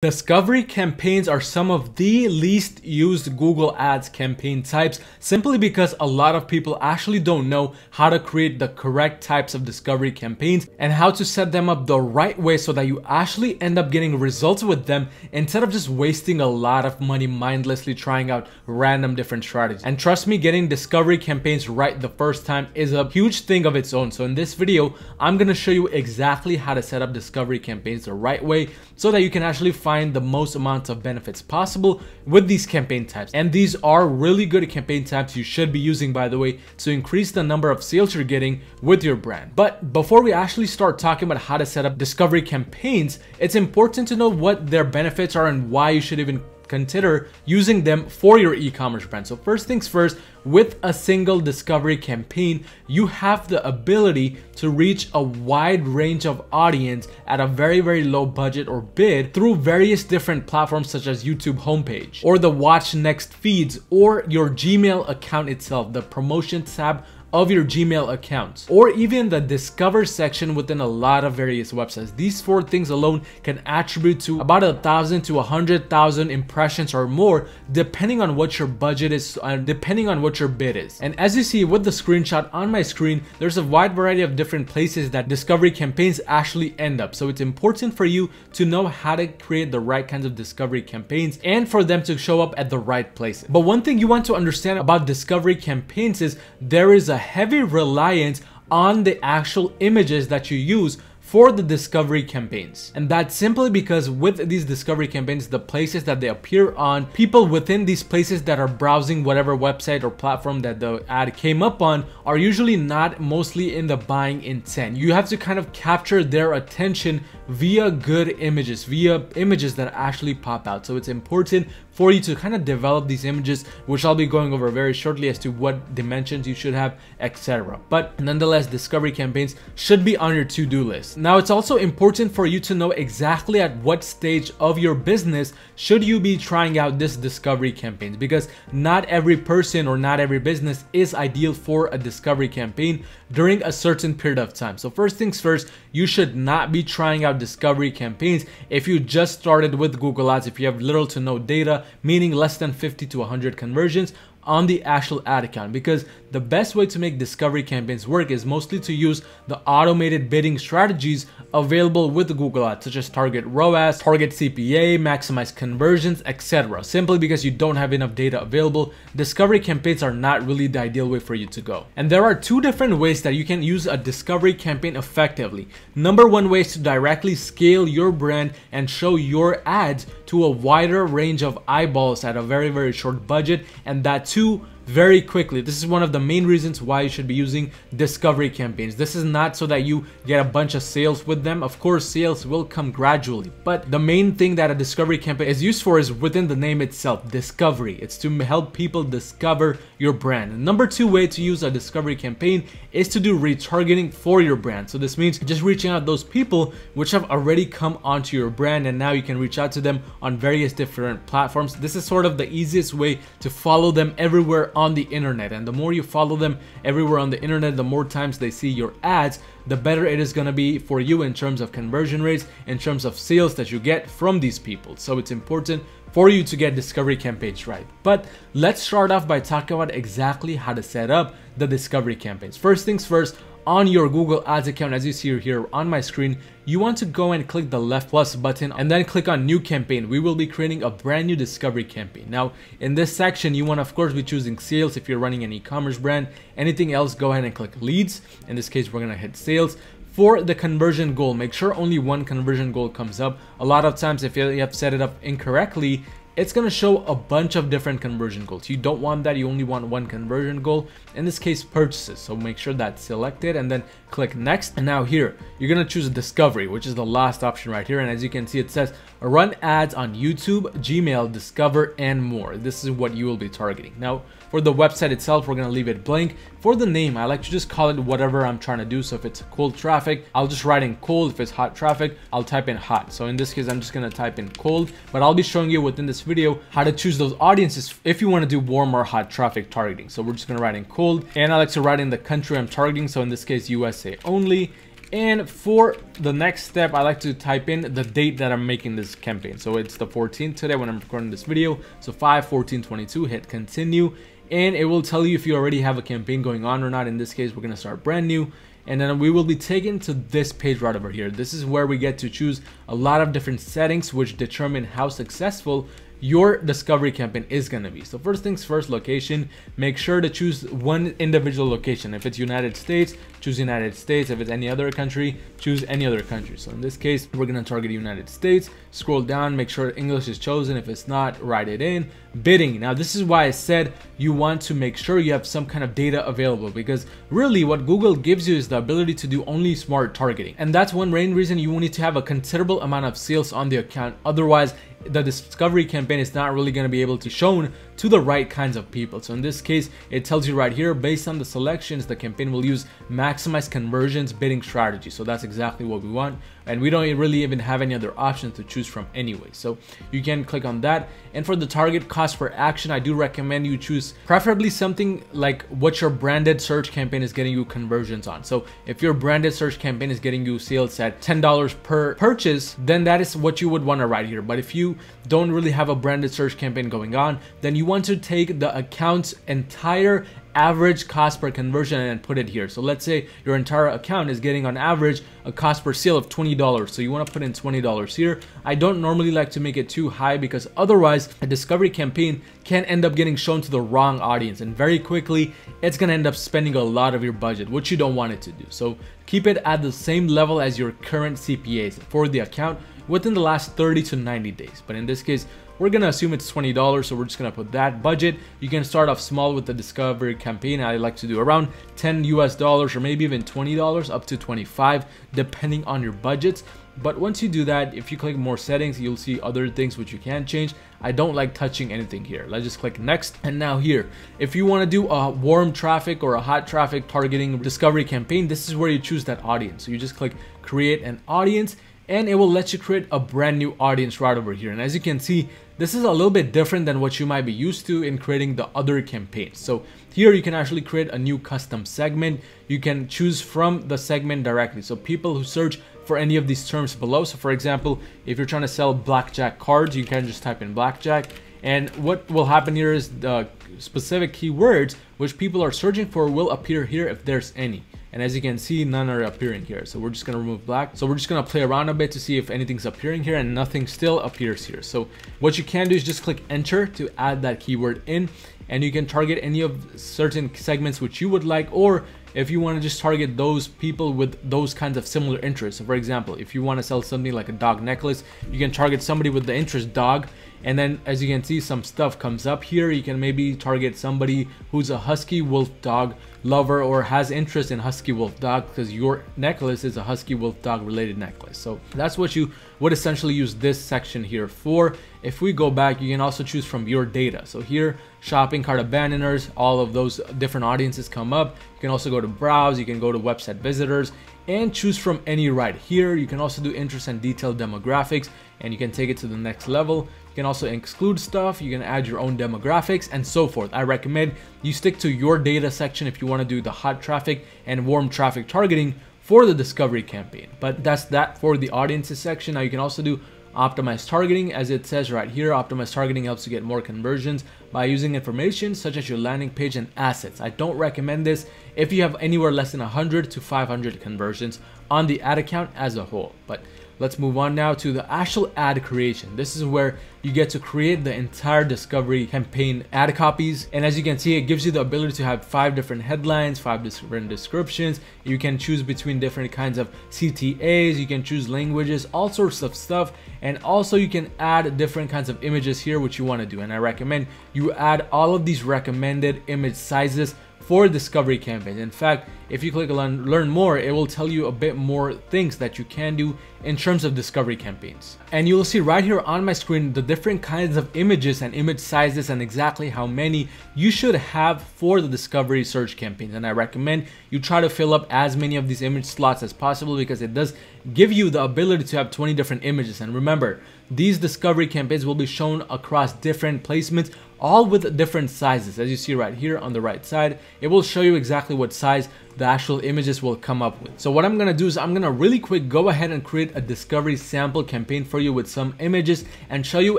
Discovery campaigns are some of the least used Google Ads campaign types, simply because a lot of people actually don't know how to create the correct types of discovery campaigns and how to set them up the right way so that you actually end up getting results with them instead of just wasting a lot of money mindlessly trying out random different strategies. And trust me, getting discovery campaigns right the first time is a huge thing of its own. So in this video, I'm gonna show you exactly how to set up discovery campaigns the right way so that you can actually find the most amounts of benefits possible with these campaign types. And these are really good campaign types you should be using, by the way, to increase the number of sales you're getting with your brand. But before we actually start talking about how to set up discovery campaigns, it's important to know what their benefits are and why you should even consider using them for your e-commerce brand. So first things first, with a single discovery campaign, you have the ability to reach a wide range of audience at a very low budget or bid through various different platforms such as YouTube homepage or the watch next feeds or your Gmail account itself, the promotion tab of your Gmail accounts, or even the discover section within a lot of various websites. These four things alone can attribute to about 1,000 to 100,000 impressions or more, depending on what your budget is and depending on what your bid is. And as you see with the screenshot on my screen, there's a wide variety of different places that discovery campaigns actually end up. So it's important for you to know how to create the right kinds of discovery campaigns and for them to show up at the right places. But one thing you want to understand about discovery campaigns is there is a heavy reliance on the actual images that you use for the discovery campaigns. And that's simply because with these discovery campaigns, the places that they appear on, people within these places that are browsing whatever website or platform that the ad came up on are usually not mostly in the buying intent. You have to kind of capture their attention via good images, via images that actually pop out. So it's important for you to kind of develop these images, which I'll be going over very shortly as to what dimensions you should have, etc. But nonetheless, discovery campaigns should be on your to-do list. Now, it's also important for you to know exactly at what stage of your business should you be trying out this discovery campaign, because not every person or not every business is ideal for a discovery campaign during a certain period of time. So first things first, you should not be trying out discovery campaigns if you just started with Google Ads, if you have little to no data, meaning less than 50 to 100 conversions on the actual ad account, because the best way to make discovery campaigns work is mostly to use the automated bidding strategies available with Google Ads, such as target ROAS, target CPA, maximize conversions, etc. Simply because you don't have enough data available, discovery campaigns are not really the ideal way for you to go. And there are two different ways that you can use a discovery campaign effectively. Number one way is to directly scale your brand and show your ads to a wider range of eyeballs at a very short budget, and that too very quickly. This is one of the main reasons why you should be using discovery campaigns. This is not so that you get a bunch of sales with them. Of course, sales will come gradually, but the main thing that a discovery campaign is used for is within the name itself, discovery. It's to help people discover your brand. And number two way to use a discovery campaign is to do retargeting for your brand. So this means just reaching out those people which have already come onto your brand, and now you can reach out to them on various different platforms. This is sort of the easiest way to follow them everywhere on the internet, and the more you follow them everywhere on the internet, the more times they see your ads, the better it is going to be for you in terms of conversion rates, in terms of sales that you get from these people. So it's important for you to get discovery campaigns right. But let's start off by talking about exactly how to set up the discovery campaigns. First things first, on your Google Ads account, as you see here on my screen, you want to go and click the left plus button and then click on new campaign. We will be creating a brand new discovery campaign. Now, in this section, you want to, of course, be choosing sales if you're running an e-commerce brand. Anything else, go ahead and click leads. In this case, we're going to hit sales. For the conversion goal, make sure only one conversion goal comes up. A lot of times, if you have set it up incorrectly, it's gonna show a bunch of different conversion goals. You don't want that, you only want one conversion goal. In this case, purchases. So make sure that's selected and then click next. And now here, you're gonna choose discovery, which is the last option right here. And as you can see, it says run ads on YouTube, Gmail, Discover, and more. This is what you will be targeting. Now, for the website itself, we're gonna leave it blank. For the name, I like to just call it whatever I'm trying to do. So if it's cold traffic, I'll just write in cold. If it's hot traffic, I'll type in hot. So in this case, I'm just gonna type in cold, but I'll be showing you within this video how to choose those audiences if you want to do warm or hot traffic targeting. So we're just going to write in cold, and I like to write in the country I'm targeting. So in this case, USA only. And for the next step, I like to type in the date that I'm making this campaign. So it's the 14th today when I'm recording this video. So 5/14/22, hit continue. And it will tell you if you already have a campaign going on or not. In this case, we're gonna start brand new. And then we will be taken to this page right over here. This is where we get to choose a lot of different settings which determine how successful your discovery campaign is going to be. So first things first, location. Make sure to choose one individual location. If it's United States, choose United States. If it's any other country, choose any other country. So in this case, we're going to target United States. Scroll down, make sure English is chosen. If it's not, write it in. Bidding. Now this is why I said you want to make sure you have some kind of data available, because really what Google gives you is the ability to do only smart targeting. And that's one main reason you will need to have a considerable amount of sales on the account. Otherwise, the discovery campaign is not really going to be able to be shown to the right kinds of people. So in this case, it tells you right here, based on the selections, the campaign will use maximize conversions bidding strategy. So that's exactly what we want. And we don't really even have any other options to choose from anyway. So you can click on that. And for the target cost per action, I do recommend you choose preferably something like what your branded search campaign is getting you conversions on. So if your branded search campaign is getting you sales at $10 per purchase, then that is what you would want to write here. But if you don't really have a branded search campaign going on, then you want to take the account's entire average cost per conversion and put it here. So let's say your entire account is getting on average a cost per sale of $20. So you want to put in $20 here. I don't normally like to make it too high, because otherwise a discovery campaign can end up getting shown to the wrong audience, and very quickly it's going to end up spending a lot of your budget, which you don't want it to do. So keep it at the same level as your current CPAs for the account within the last 30 to 90 days. But in this case, we're gonna assume it's $20, so we're just gonna put that budget. You can start off small with the discovery campaign. I like to do around $10 US or maybe even $20 up to $25, depending on your budgets. But once you do that, if you click more settings, you'll see other things which you can change. I don't like touching anything here. Let's just click next. And now here, if you wanna do a warm traffic or a hot traffic targeting discovery campaign, this is where you choose that audience. So you just click create an audience, and it will let you create a brand new audience right over here. And as you can see, this is a little bit different than what you might be used to in creating the other campaigns. So here you can actually create a new custom segment. You can choose from the segment directly. So people who search for any of these terms below. So for example, if you're trying to sell blackjack cards, you can just type in blackjack. And what will happen here is the specific keywords which people are searching for will appear here if there's any. And as you can see, none are appearing here. So we're just going to remove black. So we're just going to play around a bit to see if anything's appearing here, and nothing still appears here. So what you can do is just click enter to add that keyword in, and you can target any of certain segments which you would like, or if you want to just target those people with those kinds of similar interests. So for example, if you want to sell something like a dog necklace, you can target somebody with the interest dog. And then as you can see, some stuff comes up here. You can maybe target somebody who's a husky wolf dog lover or has interest in husky wolf dog, because your necklace is a husky wolf dog related necklace. So that's what you would essentially use this section here for. If we go back, you can also choose from your data. So here, shopping cart abandoners, all of those different audiences come up. You can also go to browse, you can go to website visitors, and choose from any right here. You can also do interest and detailed demographics, and you can take it to the next level. You can also exclude stuff, you can add your own demographics, and so forth. I recommend you stick to your data section if you want to do the hot traffic and warm traffic targeting for the discovery campaign. But that's that for the audiences section. Now you can also do optimized targeting. As it says right here, optimized targeting helps you get more conversions by using information such as your landing page and assets. I don't recommend this if you have anywhere less than 100 to 500 conversions on the ad account as a whole. But let's move on now to the actual ad creation. This is where you get to create the entire discovery campaign ad copies. And as you can see, it gives you the ability to have 5 different headlines, 5 different descriptions. You can choose between different kinds of CTAs. You can choose languages, all sorts of stuff. And also you can add different kinds of images here, which you want to do. And I recommend you add all of these recommended image sizes for discovery campaigns. In fact, if you click on learn more, it will tell you a bit more things that you can do in terms of discovery campaigns. And you'll see right here on my screen the different kinds of images and image sizes and exactly how many you should have for the discovery search campaigns. And I recommend you try to fill up as many of these image slots as possible, because it does give you the ability to have 20 different images. And remember, these discovery campaigns will be shown across different placements all with different sizes. As you see right here on the right side, it will show you exactly what size the actual images will come up with. So what I'm gonna do is I'm gonna really quick go ahead and create a discovery sample campaign for you with some images and show you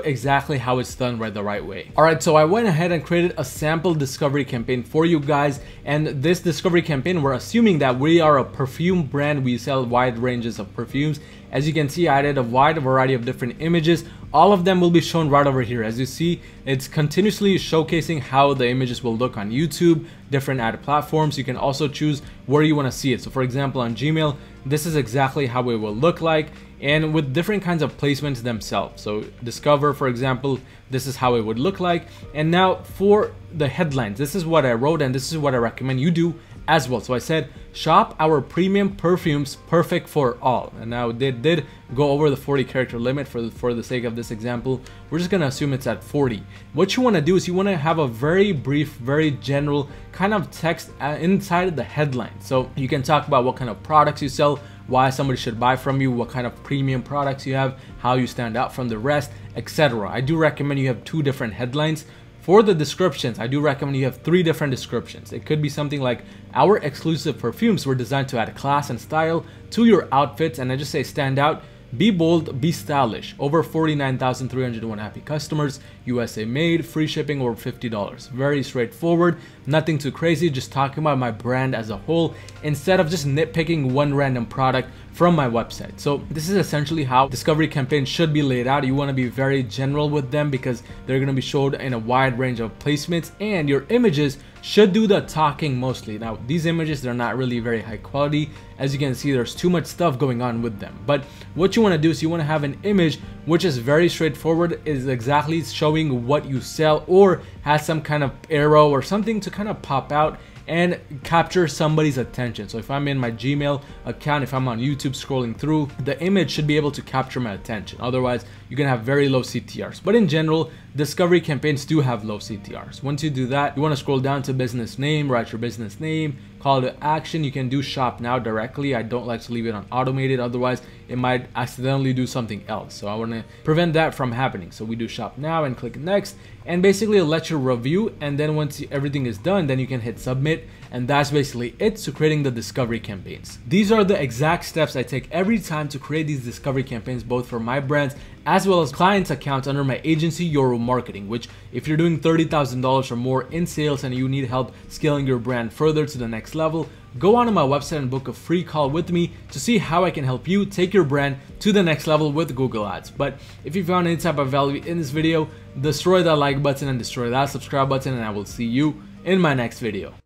exactly how it's done the right way. All right, so I went ahead and created a sample discovery campaign for you guys, and this discovery campaign, we're assuming that we are a perfume brand. We sell wide ranges of perfumes. As you can see, I added a wide variety of different images. All of them will be shown right over here. As you see, it's continuously showcasing how the images will look on YouTube, different ad platforms. You can also choose where you want to see it. So for example, on Gmail, this is exactly how it will look like, and with different kinds of placements themselves. So Discover, for example, this is how it would look like. And now for the headlines, this is what I wrote, and this is what I recommend you do as well. So I said, shop our premium perfumes, perfect for all. And now they did go over the 40 character limit for the sake of this example. We're just gonna assume it's at 40. What you wanna do is you wanna have a very brief, very general kind of text inside the headline. So you can talk about what kind of products you sell, why somebody should buy from you, what kind of premium products you have, how you stand out from the rest, etc. I do recommend you have 2 different headlines. For the descriptions, I do recommend you have 3 different descriptions. It could be something like, our exclusive perfumes were designed to add class and style to your outfits. And I just say, stand out, be bold, be stylish. Over 49,301 happy customers, USA made, free shipping over $50. Very straightforward, nothing too crazy, just talking about my brand as a whole instead of just nitpicking one random product from my website. So this is essentially how discovery campaigns should be laid out. You want to be very general with them because they're going to be showed in a wide range of placements, and your images should do the talking mostly. Now these images, they're not really very high quality. As you can see, there's too much stuff going on with them. But what you want to do is you want to have an image which is very straightforward, is exactly showing what you sell, or has some kind of arrow or something to kind of pop out and capture somebody's attention. So if I'm in my Gmail account, if I'm on YouTube scrolling through, the image should be able to capture my attention. Otherwise, you're gonna have very low CTRs. But in general, discovery campaigns do have low CTRs. Once you do that, you wanna scroll down to business name, write your business name, call to action. You can do shop now directly. I don't like to leave it on automated, otherwise it might accidentally do something else. So I wanna prevent that from happening. So we do shop now and click next, and basically it'll let you review. And then once everything is done, then you can hit submit. And that's basically it to creating the discovery campaigns. These are the exact steps I take every time to create these discovery campaigns, both for my brands as well as clients' accounts under my agency, Yoro Marketing, which if you're doing $30,000 or more in sales and you need help scaling your brand further to the next level, go onto my website and book a free call with me to see how I can help you take your brand to the next level with Google Ads. But if you found any type of value in this video, destroy that like button and destroy that subscribe button, and I will see you in my next video.